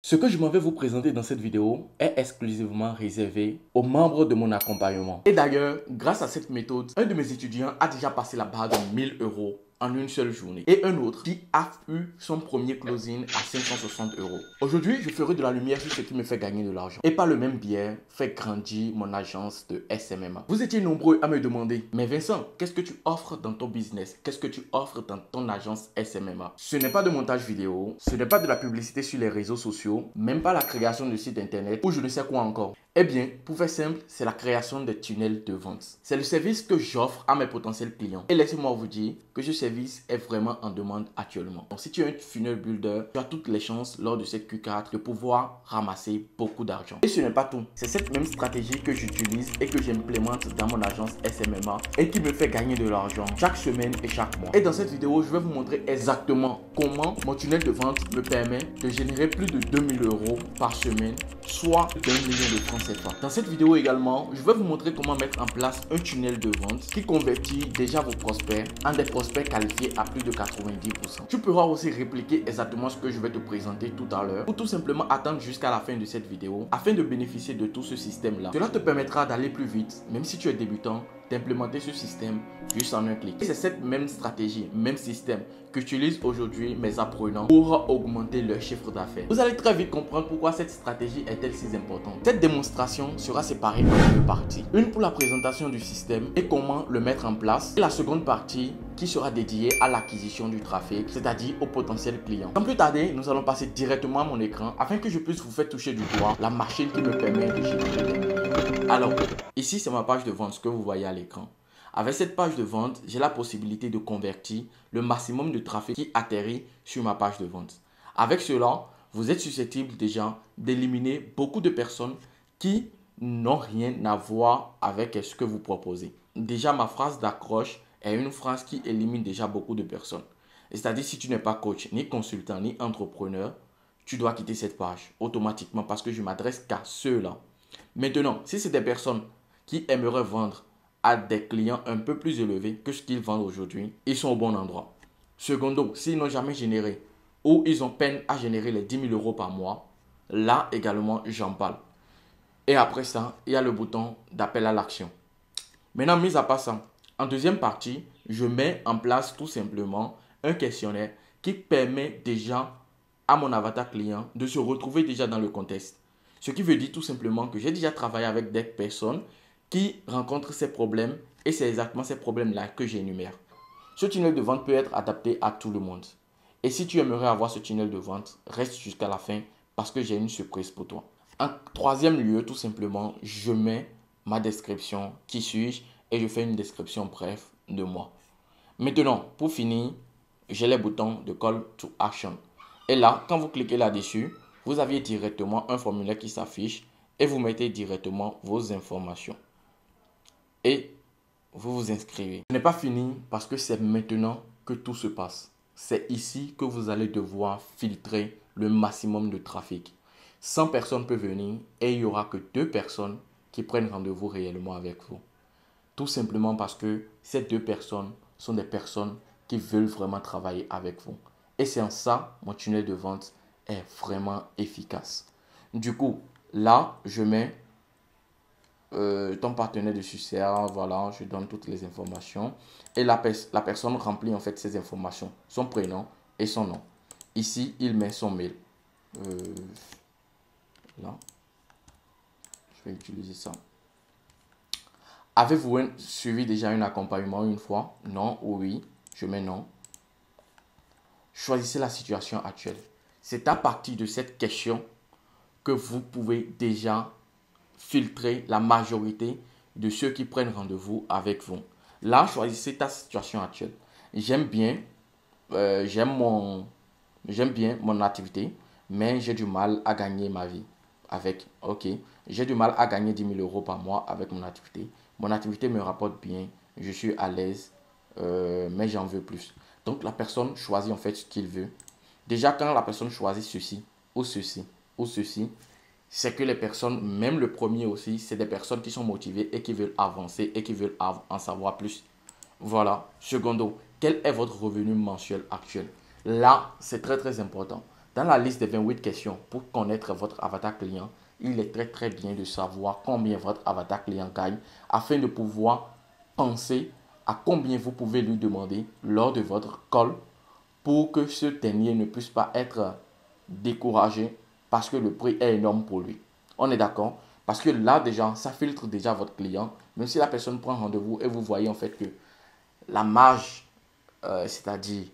Ce que je m'en vais vous présenter dans cette vidéo est exclusivement réservé aux membres de mon accompagnement. Et d'ailleurs, grâce à cette méthode, un de mes étudiants a déjà passé la barre de 1000 € en une seule journée. Et un autre qui a eu son premier closing à 560 €. Aujourd'hui, je ferai de la lumière sur ce qui me fait gagner de l'argent. Et par le même biais, fait grandir mon agence de SMMA. Vous étiez nombreux à me demander, mais Vincent, qu'est-ce que tu offres dans ton business? Qu'est-ce que tu offres dans ton agence SMMA? Ce n'est pas de montage vidéo, ce n'est pas de la publicité sur les réseaux sociaux, même pas la création de sites internet ou je ne sais quoi encore. Eh bien, pour faire simple, c'est la création des tunnels de vente. C'est le service que j'offre à mes potentiels clients. Et laissez-moi vous dire que ce service est vraiment en demande actuellement. Donc, si tu es un funnel builder, tu as toutes les chances lors de cette Q4 de pouvoir ramasser beaucoup d'argent. Et ce n'est pas tout. C'est cette même stratégie que j'utilise et que j'implémente dans mon agence SMMA et qui me fait gagner de l'argent chaque semaine et chaque mois. Et dans cette vidéo, je vais vous montrer exactement comment mon tunnel de vente me permet de générer plus de 2000 € par semaine, soit 1 million de francs. Dans cette vidéo également, je vais vous montrer comment mettre en place un tunnel de vente qui convertit déjà vos prospects en des prospects qualifiés à plus de 90 %. Tu pourras aussi répliquer exactement ce que je vais te présenter tout à l'heure ou tout simplement attendre jusqu'à la fin de cette vidéo afin de bénéficier de tout ce système-là. Cela te permettra d'aller plus vite, même si tu es débutant, d'implémenter ce système juste en un clic. Et c'est cette même stratégie, même système qu'utilisent aujourd'hui mes apprenants pour augmenter leur chiffre d'affaires. Vous allez très vite comprendre pourquoi cette stratégie est-elle si importante. Cette démonstration sera séparée en deux parties. Une pour la présentation du système et comment le mettre en place. Et la seconde partie qui sera dédiée à l'acquisition du trafic, c'est-à-dire au potentiel client. Sans plus tarder, nous allons passer directement à mon écran afin que je puisse vous faire toucher du doigt la machine qui me permet de générer des... Alors, ici c'est ma page de vente, ce que vous voyez à l'écran. Avec cette page de vente, j'ai la possibilité de convertir le maximum de trafic qui atterrit sur ma page de vente. Avec cela, vous êtes susceptible déjà d'éliminer beaucoup de personnes qui n'ont rien à voir avec ce que vous proposez. Déjà, ma phrase d'accroche est une phrase qui élimine déjà beaucoup de personnes. C'est-à-dire, si tu n'es pas coach, ni consultant, ni entrepreneur, tu dois quitter cette page automatiquement parce que je m'adresse qu'à ceux-là. Maintenant, si c'est des personnes qui aimeraient vendre à des clients un peu plus élevés que ce qu'ils vendent aujourd'hui, ils sont au bon endroit. Secondo, s'ils n'ont jamais généré ou ils ont peine à générer les 10 000 € par mois, là également, j'en parle. Et après ça, il y a le bouton d'appel à l'action. Maintenant, mis à part ça, en deuxième partie, je mets en place tout simplement un questionnaire qui permet déjà à mon avatar client de se retrouver déjà dans le contexte. Ce qui veut dire tout simplement que j'ai déjà travaillé avec des personnes qui rencontrent ces problèmes et c'est exactement ces problèmes-là que j'énumère. Ce tunnel de vente peut être adapté à tout le monde. Et si tu aimerais avoir ce tunnel de vente, reste jusqu'à la fin parce que j'ai une surprise pour toi. En troisième lieu, tout simplement, je mets ma description, qui suis-je, et je fais une description brève de moi. Maintenant, pour finir, j'ai les boutons de Call to Action. Et là, quand vous cliquez là-dessus, vous avez directement un formulaire qui s'affiche et vous mettez directement vos informations. Et vous vous inscrivez. Ce n'est pas fini parce que c'est maintenant que tout se passe. C'est ici que vous allez devoir filtrer le maximum de trafic. 100 personnes peuvent venir et il n'y aura que 2 personnes qui prennent rendez-vous réellement avec vous. Tout simplement parce que ces 2 personnes sont des personnes qui veulent vraiment travailler avec vous. Et c'est en ça mon tunnel de vente est vraiment efficace. Du coup, là, je mets ton partenaire de succès. Voilà, je donne toutes les informations. Et la personne remplit en fait ces informations. Son prénom et son nom. Ici, il met son mail. Là, je vais utiliser ça. Avez-vous suivi déjà un accompagnement une fois? Non ou oui? Je mets non. Choisissez la situation actuelle. C'est à partir de cette question que vous pouvez déjà filtrer la majorité de ceux qui prennent rendez-vous avec vous. Là, choisissez ta situation actuelle. J'aime bien mon activité, mais j'ai du mal à gagner ma vie avec. Ok, j'ai du mal à gagner 10 000 € par mois avec mon activité. Mon activité me rapporte bien, je suis à l'aise, mais j'en veux plus. Donc, la personne choisit en fait ce qu'il veut. Déjà, quand la personne choisit ceci, ou ceci, ou ceci, c'est que les personnes, même le premier aussi, c'est des personnes qui sont motivées et qui veulent avancer et qui veulent en savoir plus. Voilà. Secondo, quel est votre revenu mensuel actuel? Là, c'est très important. Dans la liste des 28 questions pour connaître votre avatar client, il est très bien de savoir combien votre avatar client gagne afin de pouvoir penser à combien vous pouvez lui demander lors de votre call pour que ce dernier ne puisse pas être découragé parce que le prix est énorme pour lui. On est d'accord? Parce que là déjà, ça filtre déjà votre client. Même si la personne prend rendez-vous et vous voyez en fait que la marge, c'est-à-dire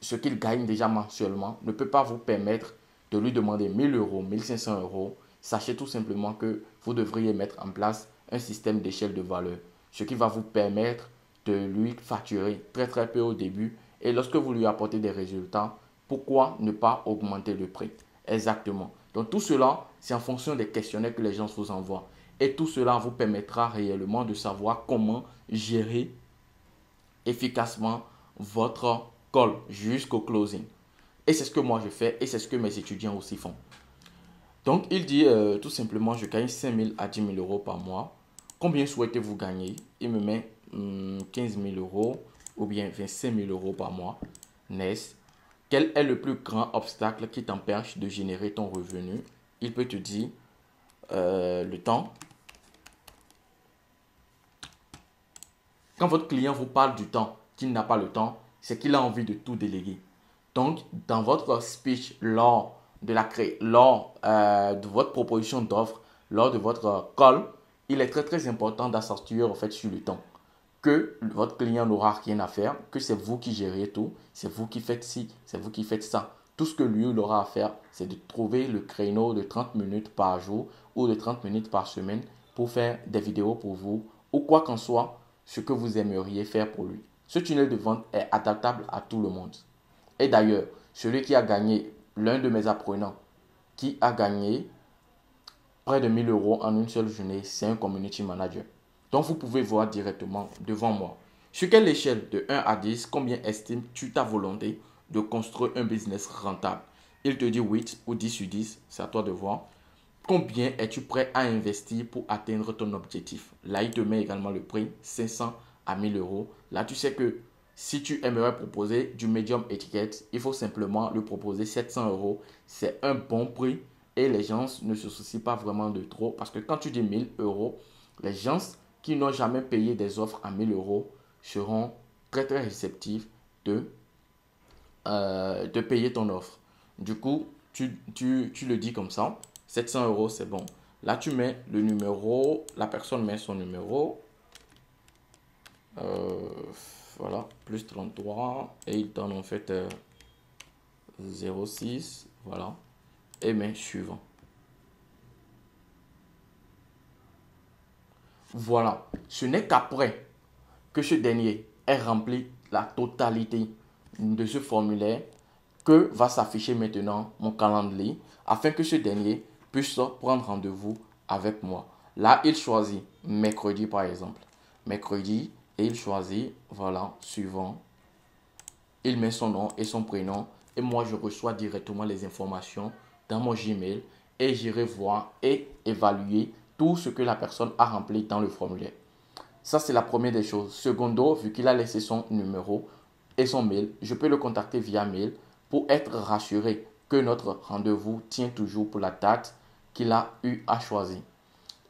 ce qu'il gagne déjà mensuellement, ne peut pas vous permettre de lui demander 1 000 euros, 1 500 euros. Sachez tout simplement que vous devriez mettre en place un système d'échelle de valeur, ce qui va vous permettre de lui facturer très peu au début. Et lorsque vous lui apportez des résultats, pourquoi ne pas augmenter le prix? Exactement. Donc tout cela, c'est en fonction des questionnaires que les gens vous envoient. Et tout cela vous permettra réellement de savoir comment gérer efficacement votre call jusqu'au closing. Et c'est ce que moi je fais et c'est ce que mes étudiants aussi font. Donc il dit tout simplement, je gagne 5 000 à 10 000 euros par mois. Combien souhaitez-vous gagner? Il me met 15 000 euros ou bien 25 000 euros par mois. N'est-ce? Quel est le plus grand obstacle qui t'empêche de générer ton revenu? Il peut te dire le temps. Quand votre client vous parle du temps, qu'il n'a pas le temps, c'est qu'il a envie de tout déléguer. Donc, dans votre speech, lors de la de votre proposition d'offre, lors de votre call, il est très important d'assortir en fait sur le temps. Que votre client n'aura rien à faire, que c'est vous qui gérez tout, c'est vous qui faites ci, c'est vous qui faites ça. Tout ce que lui aura à faire, c'est de trouver le créneau de 30 minutes par jour ou de 30 minutes par semaine pour faire des vidéos pour vous ou quoi qu'en soit ce que vous aimeriez faire pour lui. Ce tunnel de vente est adaptable à tout le monde. Et d'ailleurs, celui qui a gagné, l'un de mes apprenants, qui a gagné près de 1000 euros en une seule journée, c'est un community manager. Donc, vous pouvez voir directement devant moi. Sur quelle échelle de 1 à 10, combien estimes-tu ta volonté de construire un business rentable? Il te dit 8 ou 10 sur 10, c'est à toi de voir. Combien es-tu prêt à investir pour atteindre ton objectif? Là, il te met également le prix, 500 à 1000 euros. Là, tu sais que si tu aimerais proposer du medium étiquette, il faut simplement lui proposer 700 euros. C'est un bon prix et les gens ne se soucient pas vraiment de trop parce que quand tu dis 1000 euros, les gens qui n'ont jamais payé des offres à 1000 euros seront très réceptifs de payer ton offre. Du coup, tu le dis comme ça, 700 euros, c'est bon. Là, tu mets le numéro, la personne met son numéro. Voilà, plus 33 et il donne en fait 06, voilà. Et met suivant. Voilà, ce n'est qu'après que ce dernier ait rempli la totalité de ce formulaire que va s'afficher maintenant mon calendrier afin que ce dernier puisse prendre rendez-vous avec moi. Là, il choisit mercredi par exemple. Mercredi et il choisit, voilà, suivant. Il met son nom et son prénom et moi je reçois directement les informations dans mon Gmail et j'irai voir et évaluer tout ce que la personne a rempli dans le formulaire. Ça, c'est la première des choses. Secondo, vu qu'il a laissé son numéro et son mail, je peux le contacter via mail pour être rassuré que notre rendez-vous tient toujours pour la date qu'il a eu à choisir.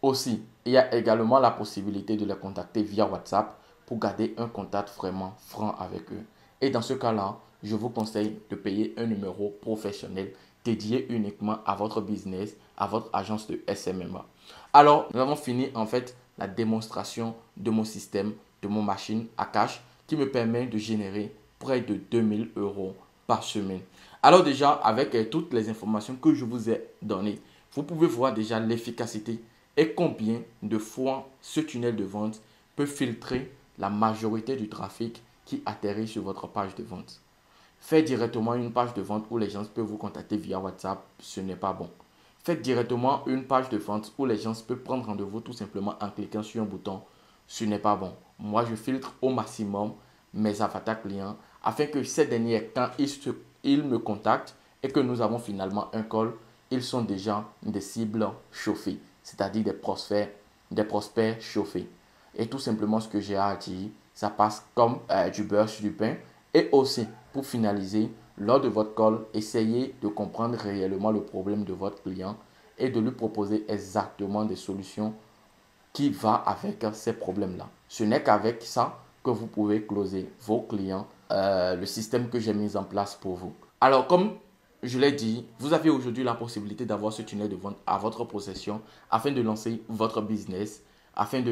Aussi, il y a également la possibilité de les contacter via WhatsApp pour garder un contact vraiment franc avec eux. Et dans ce cas-là, je vous conseille de payer un numéro professionnel dédié uniquement à votre business, à votre agence de SMMA. Alors, nous avons fini en fait la démonstration de mon système, de mon machine à cash qui me permet de générer près de 2000 euros par semaine. Alors déjà, avec toutes les informations que je vous ai données, vous pouvez voir déjà l'efficacité et combien de fois ce tunnel de vente peut filtrer la majorité du trafic qui atterrit sur votre page de vente. Faites directement une page de vente où les gens peuvent vous contacter via WhatsApp, ce n'est pas bon. Faites directement une page de vente où les gens peuvent prendre rendez-vous tout simplement en cliquant sur un bouton. Ce n'est pas bon. Moi, je filtre au maximum mes avatars clients afin que ces derniers, quand ils me contactent et que nous avons finalement un call, ils sont déjà des cibles chauffées, c'est-à-dire des prospects chauffés. Et tout simplement, ce que j'ai à dire, ça passe comme du beurre sur du pain. Et aussi, pour finaliser, Lors de votre call, essayez de comprendre réellement le problème de votre client et de lui proposer exactement des solutions qui vont avec ces problèmes-là. Ce n'est qu'avec ça que vous pouvez closer vos clients, le système que j'ai mis en place pour vous. Alors, comme je l'ai dit, vous avez aujourd'hui la possibilité d'avoir ce tunnel de vente à votre possession afin de lancer votre business, afin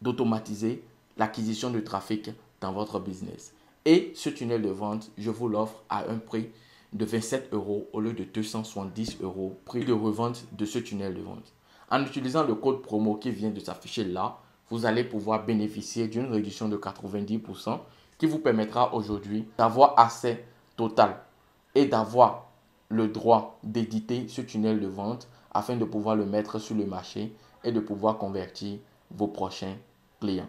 d'automatiser l'acquisition de trafic dans votre business. Et ce tunnel de vente, je vous l'offre à un prix de 27 € au lieu de 270 €, prix de revente de ce tunnel de vente. En utilisant le code promo qui vient de s'afficher là, vous allez pouvoir bénéficier d'une réduction de 90% qui vous permettra aujourd'hui d'avoir accès total et d'avoir le droit d'éditer ce tunnel de vente afin de pouvoir le mettre sur le marché et de pouvoir convertir vos prochains clients.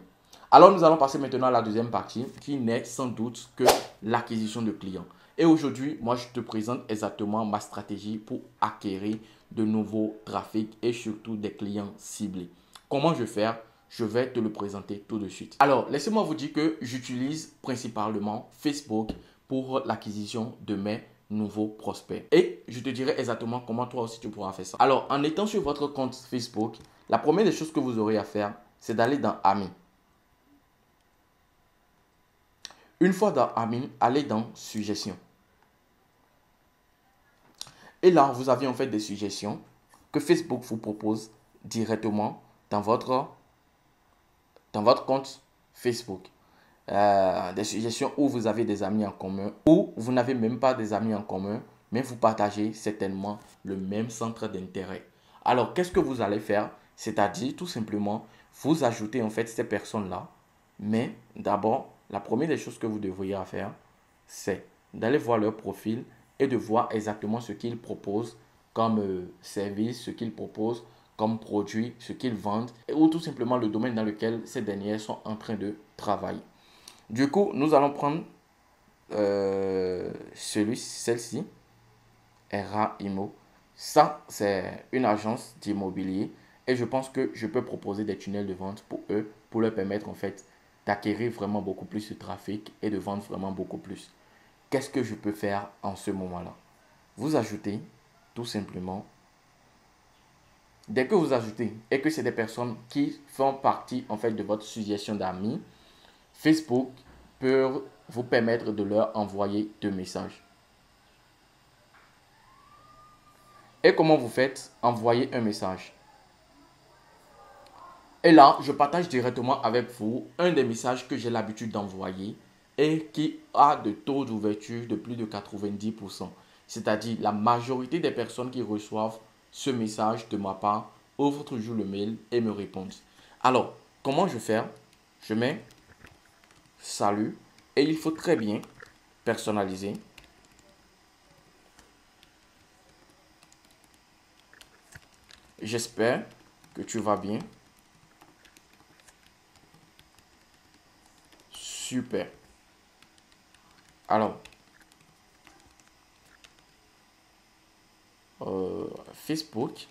Alors, nous allons passer maintenant à la deuxième partie qui n'est sans doute que l'acquisition de clients. Et aujourd'hui, moi, je te présente exactement ma stratégie pour acquérir de nouveaux trafics et surtout des clients ciblés. Comment je vais faire? Je vais te le présenter tout de suite. Alors, laissez-moi vous dire que j'utilise principalement Facebook pour l'acquisition de mes nouveaux prospects. Et je te dirai exactement comment toi aussi tu pourras faire ça. Alors, en étant sur votre compte Facebook, la première des choses que vous aurez à faire, c'est d'aller dans Amis. Une fois dans Amis, allez dans Suggestions. Et là, vous avez en fait des suggestions que Facebook vous propose directement dans votre compte Facebook. Des suggestions où vous avez des amis en commun ou vous n'avez même pas des amis en commun, mais vous partagez certainement le même centre d'intérêt. Alors, qu'est-ce que vous allez faire? C'est-à-dire, tout simplement, vous ajoutez en fait ces personnes-là, mais d'abord, la première des choses que vous devriez faire, c'est d'aller voir leur profil et de voir exactement ce qu'ils proposent comme service, ce qu'ils proposent comme produit, ce qu'ils vendent ou tout simplement le domaine dans lequel ces dernières sont en train de travailler. Du coup, nous allons prendre celle-ci, RA Immo. Ça, c'est une agence d'immobilier et je pense que je peux proposer des tunnels de vente pour eux, pour leur permettre en fait d'acquérir vraiment beaucoup plus de trafic et de vendre vraiment beaucoup plus. Qu'est-ce que je peux faire en ce moment-là? Vous ajoutez tout simplement. Dès que vous ajoutez et que c'est des personnes qui font partie en fait de votre suggestion d'amis, Facebook peut vous permettre de leur envoyer deux messages. Et comment vous faites? Envoyer un message. Et là, je partage directement avec vous un des messages que j'ai l'habitude d'envoyer et qui a de taux d'ouverture de plus de 90%. C'est-à-dire, la majorité des personnes qui reçoivent ce message de ma part ouvrent toujours le mail et me répondent. Alors, comment je fais? Je mets « Salut » et il faut très bien personnaliser. J'espère que tu vas bien. Super. Alors, Facebook.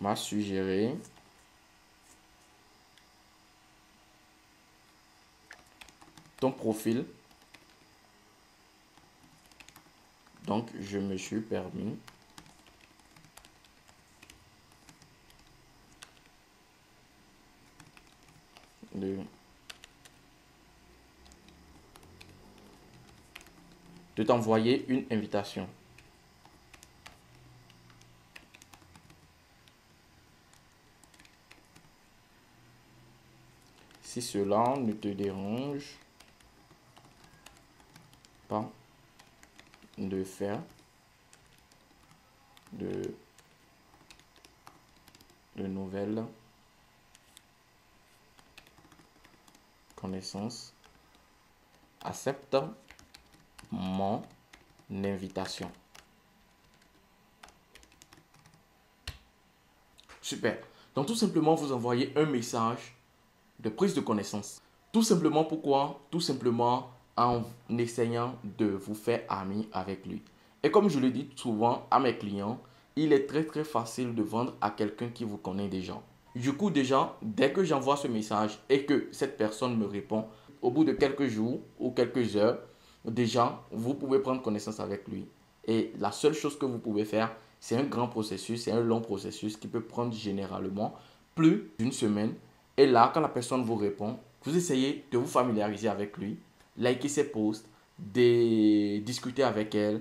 M'a suggéré ton profil. Donc, je me suis permis de t'envoyer une invitation. Si cela ne te dérange pas de faire de nouvelles connaissance, accepte mon invitation. Super. Donc tout simplement, vous envoyez un message de prise de connaissance. Tout simplement pourquoi? Tout simplement en essayant de vous faire ami avec lui. Et comme je le dis souvent à mes clients, il est très facile de vendre à quelqu'un qui vous connaît déjà. Du coup, déjà, dès que j'envoie ce message et que cette personne me répond, au bout de quelques jours ou quelques heures, déjà, vous pouvez prendre connaissance avec lui. Et la seule chose que vous pouvez faire, c'est un grand processus, c'est un long processus qui peut prendre généralement plus d'une semaine. Et là, quand la personne vous répond, vous essayez de vous familiariser avec lui, liker ses posts, discuter avec elle,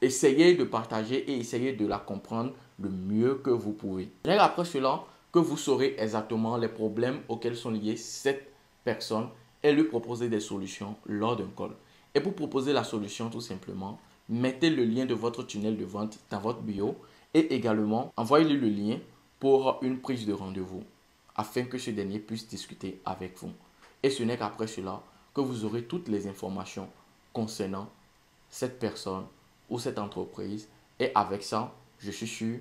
essayez de partager et essayez de la comprendre le mieux que vous pouvez. C'est après cela que vous saurez exactement les problèmes auxquels sont liés cette personne et lui proposer des solutions lors d'un call. Et pour proposer la solution, tout simplement, mettez le lien de votre tunnel de vente dans votre bio et également envoyez-lui le lien pour une prise de rendez-vous afin que ce dernier puisse discuter avec vous. Et ce n'est qu'après cela que vous aurez toutes les informations concernant cette personne ou cette entreprise. Et avec ça, je suis sûr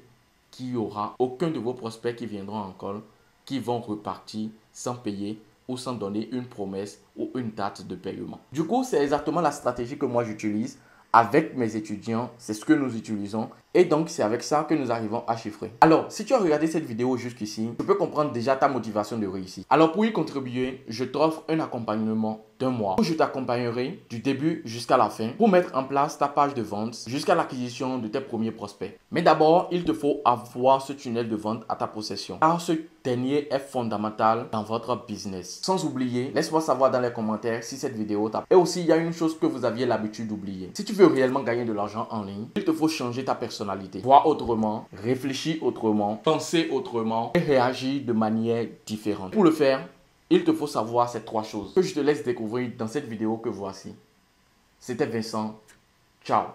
qu'il n'y aura aucun de vos prospects qui viendront en call qui vont repartir sans payer ou sans donner une promesse ou une date de paiement. Du coup, c'est exactement la stratégie que moi j'utilise avec mes étudiants. C'est ce que nous utilisons et donc c'est avec ça que nous arrivons à chiffrer. Alors, si tu as regardé cette vidéo jusqu'ici, tu peux comprendre déjà ta motivation de réussite. Alors, pour y contribuer, je t'offre un accompagnement d'un mois où je t'accompagnerai du début jusqu'à la fin pour mettre en place ta page de vente jusqu'à l'acquisition de tes premiers prospects. Mais d'abord, il te faut avoir ce tunnel de vente à ta possession car ce dernier est fondamental dans votre business. Sans oublier, laisse-moi savoir dans les commentaires si cette vidéo t'a plu. Et aussi, il y a une chose que vous aviez l'habitude d'oublier. Si tu veux réellement gagner de l'argent en ligne, il te faut changer ta personnalité, voir autrement, réfléchir autrement, penser autrement et réagir de manière différente. Pour le faire, il te faut savoir ces trois choses que je te laisse découvrir dans cette vidéo que voici. C'était Vincent. Ciao.